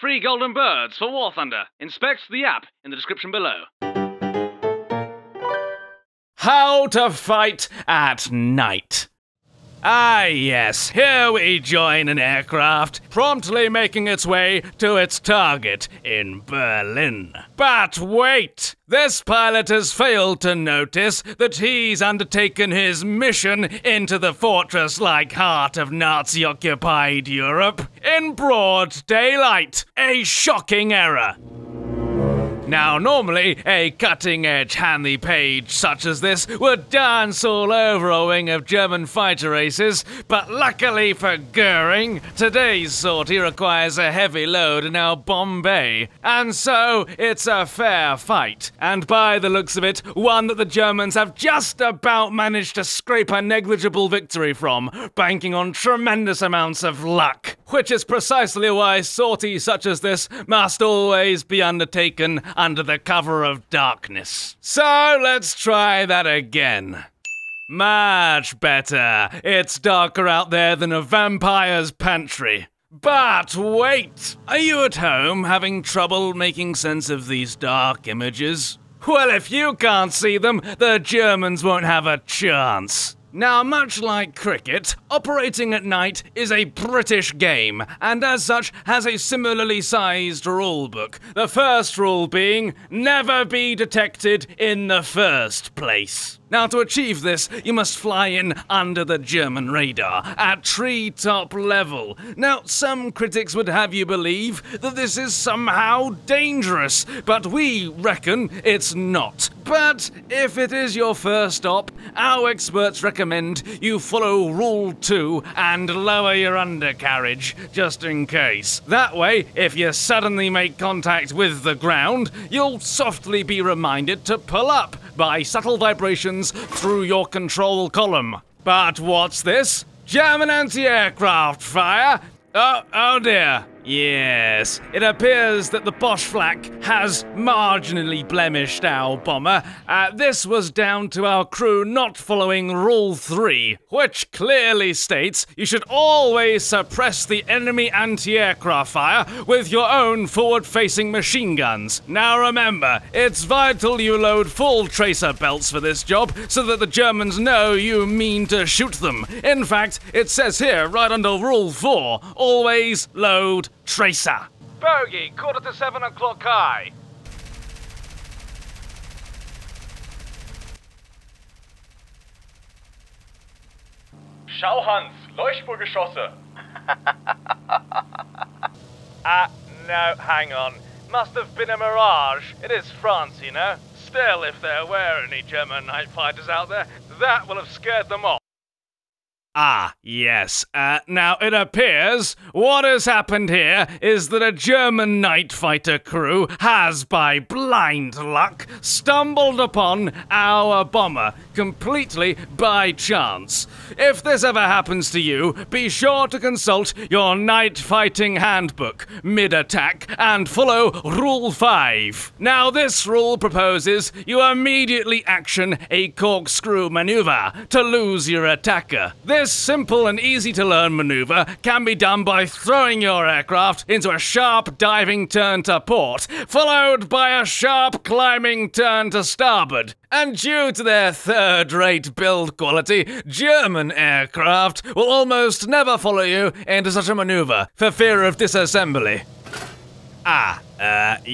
Free golden birds for War Thunder. Inspect the app in the description below. How to fight at night. Ah yes, here we join an aircraft, promptly making its way to its target in Berlin. But wait! This pilot has failed to notice that he's undertaken his mission into the fortress-like heart of Nazi-occupied Europe in broad daylight. A shocking error. Now, normally, a cutting-edge Handy Page such as this would dance all over a wing of German fighter aces, but luckily for Göring, today's sortie requires a heavy load in our Bombay. And so, it's a fair fight, and by the looks of it, one that the Germans have just about managed to scrape a negligible victory from, banking on tremendous amounts of luck. Which is precisely why sorties such as this must always be undertaken under the cover of darkness. So let's try that again. Much better. It's darker out there than a vampire's pantry. But wait! Are you at home having trouble making sense of these dark images? Well, if you can't see them, the Germans won't have a chance. Now, much like cricket, operating at night is a British game, and as such has a similarly sized rulebook. The first rule being, never be detected in the first place. Now, to achieve this, you must fly in under the German radar, at treetop level. Now, some critics would have you believe that this is somehow dangerous, but we reckon it's not. But if it is your first stop, our experts recommend you follow Rule 2 and lower your undercarriage, just in case. That way, if you suddenly make contact with the ground, you'll softly be reminded to pull up by subtle vibrations through your control column. But what's this? German anti-aircraft fire? Oh dear. Yes, it appears that the Bosch Flak has marginally blemished our bomber. This was down to our crew not following Rule 3, which clearly states you should always suppress the enemy anti-aircraft fire with your own forward-facing machine guns. Now remember, it's vital you load full tracer belts for this job so that the Germans know you mean to shoot them. In fact, it says here right under Rule 4, always load tracer. Bogey, 7:15 high. Schau Hans, Leuchtfeuergeschosse. No, hang on. Must have been a mirage. It is France, you know. Still, if there were any German night fighters out there, that will have scared them off. Ah, yes. Now it appears what has happened here is that a German night fighter crew has, by blind luck, stumbled upon our bomber, completely by chance. If this ever happens to you, be sure to consult your night fighting handbook mid-attack and follow Rule 5. Now this rule proposes you immediately action a corkscrew maneuver to lose your attacker. This simple and easy to learn maneuver can be done by throwing your aircraft into a sharp diving turn to port, followed by a sharp climbing turn to starboard. And due to their third-rate build quality, German aircraft will almost never follow you into such a maneuver for fear of disassembly.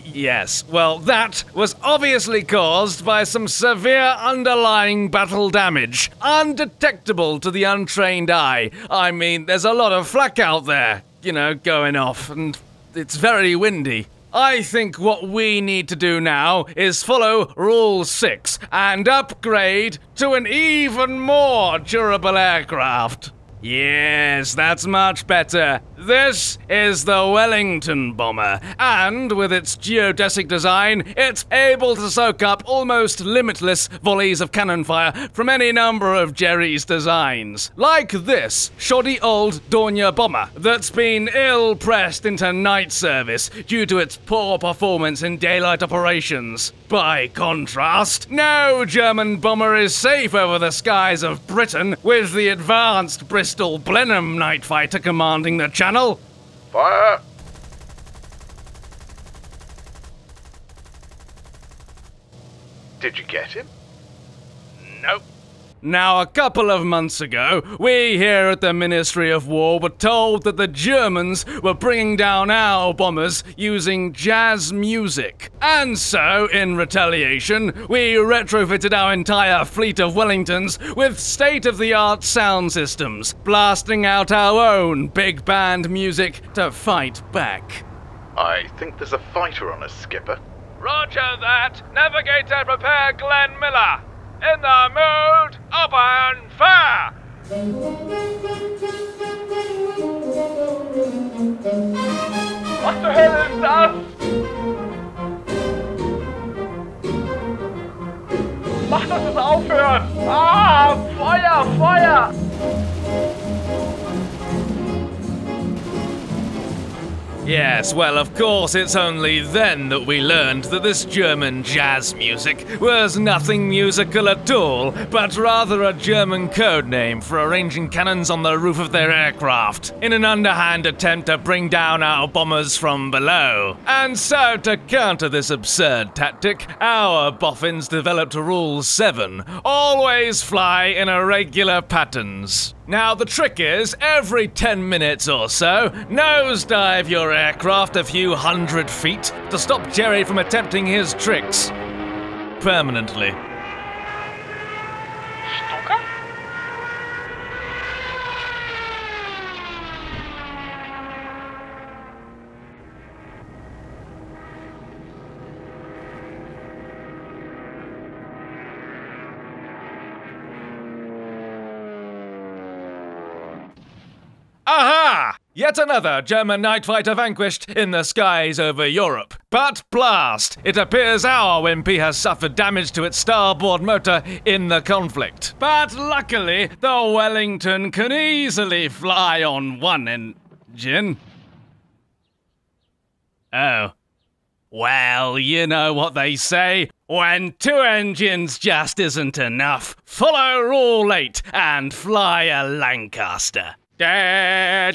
Yes. Well, that was obviously caused by some severe underlying battle damage, undetectable to the untrained eye. I mean, there's a lot of flak out there, you know, going off, and it's very windy. I think what we need to do now is follow Rule 6 and upgrade to an even more durable aircraft. Yes, that's much better. This is the Wellington bomber, and with its geodesic design, it's able to soak up almost limitless volleys of cannon fire from any number of Jerry's designs. Like this shoddy old Dornier bomber that's been ill-pressed into night service due to its poor performance in daylight operations. By contrast, no German bomber is safe over the skies of Britain with the advanced Bristol Blenheim night fighter commanding the channel. Fire! Did you get him? Nope. Now, a couple of months ago, we here at the Ministry of War were told that the Germans were bringing down our bombers using jazz music. And so, in retaliation, we retrofitted our entire fleet of Wellingtons with state-of-the-art sound systems, blasting out our own big band music to fight back. I think there's a fighter on us, Skipper. Roger that! Navigate and prepare Glenn Miller! In the mood, up and fire! What the hell is that? Mach, dass es aufhört! Ah, Feuer, Feuer! Yes, well, of course, it's only then that we learned that this German jazz music was nothing musical at all, but rather a German code name for arranging cannons on the roof of their aircraft, in an underhand attempt to bring down our bombers from below. And so, to counter this absurd tactic, our boffins developed Rule 7, always fly in irregular patterns. Now, the trick is, every 10 minutes or so, nosedive your aircraft a few hundred feet to stop Jerry from attempting his tricks. Permanently. Stalker? Aha! Yet another German night fighter vanquished in the skies over Europe. But blast! It appears our Wimpy has suffered damage to its starboard motor in the conflict. But luckily, the Wellington can easily fly on one engine. Oh. Well, you know what they say. When two engines just isn't enough, follow Rule 8 and fly a Lancaster. Better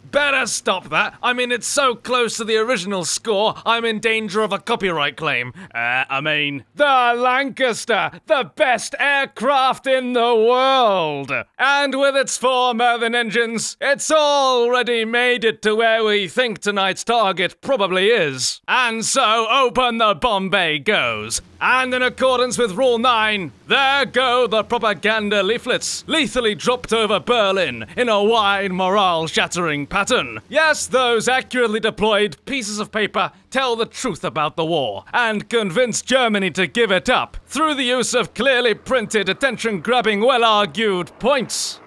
stop that. I mean, it's so close to the original score, I'm in danger of a copyright claim. The Lancaster, the best aircraft in the world. And with its four Merlin engines, it's already made it to where we think tonight's target probably is. And so, open the Bombay goes. And in accordance with Rule 9, there go the propaganda leaflets, lethally dropped over Berlin in a wide morale-shattering pattern. Yes, those accurately deployed pieces of paper tell the truth about the war and convince Germany to give it up through the use of clearly printed, attention-grabbing, well-argued points.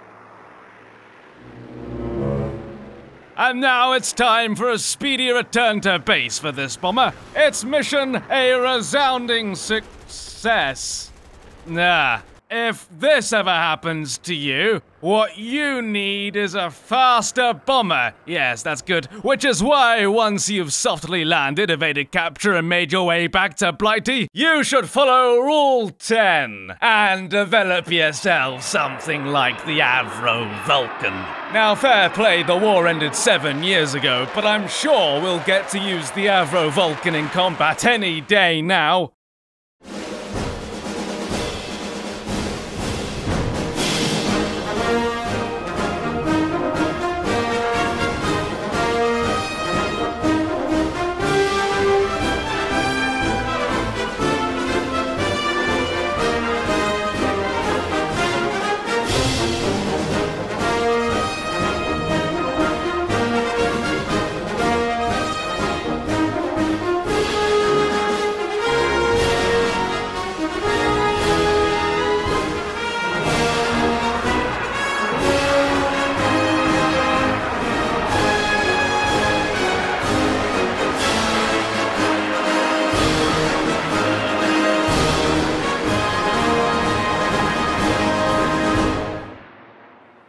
And now it's time for a speedy return to base for this bomber. Its mission, a resounding success. Nah. If this ever happens to you, what you need is a faster bomber. Yes, that's good. Which is why once you've softly landed, evaded capture and made your way back to Blighty, you should follow Rule 10 and develop yourself something like the Avro Vulcan. Now, fair play, the war ended 7 years ago, but I'm sure we'll get to use the Avro Vulcan in combat any day now.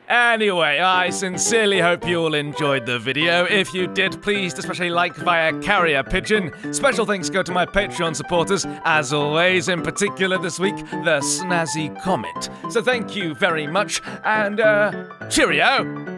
Anyway, I sincerely hope you all enjoyed the video. If you did, please smash a like via Carrier Pigeon. Special thanks go to my Patreon supporters, as always, in particular this week, the Snazzy Comet. So thank you very much, and cheerio!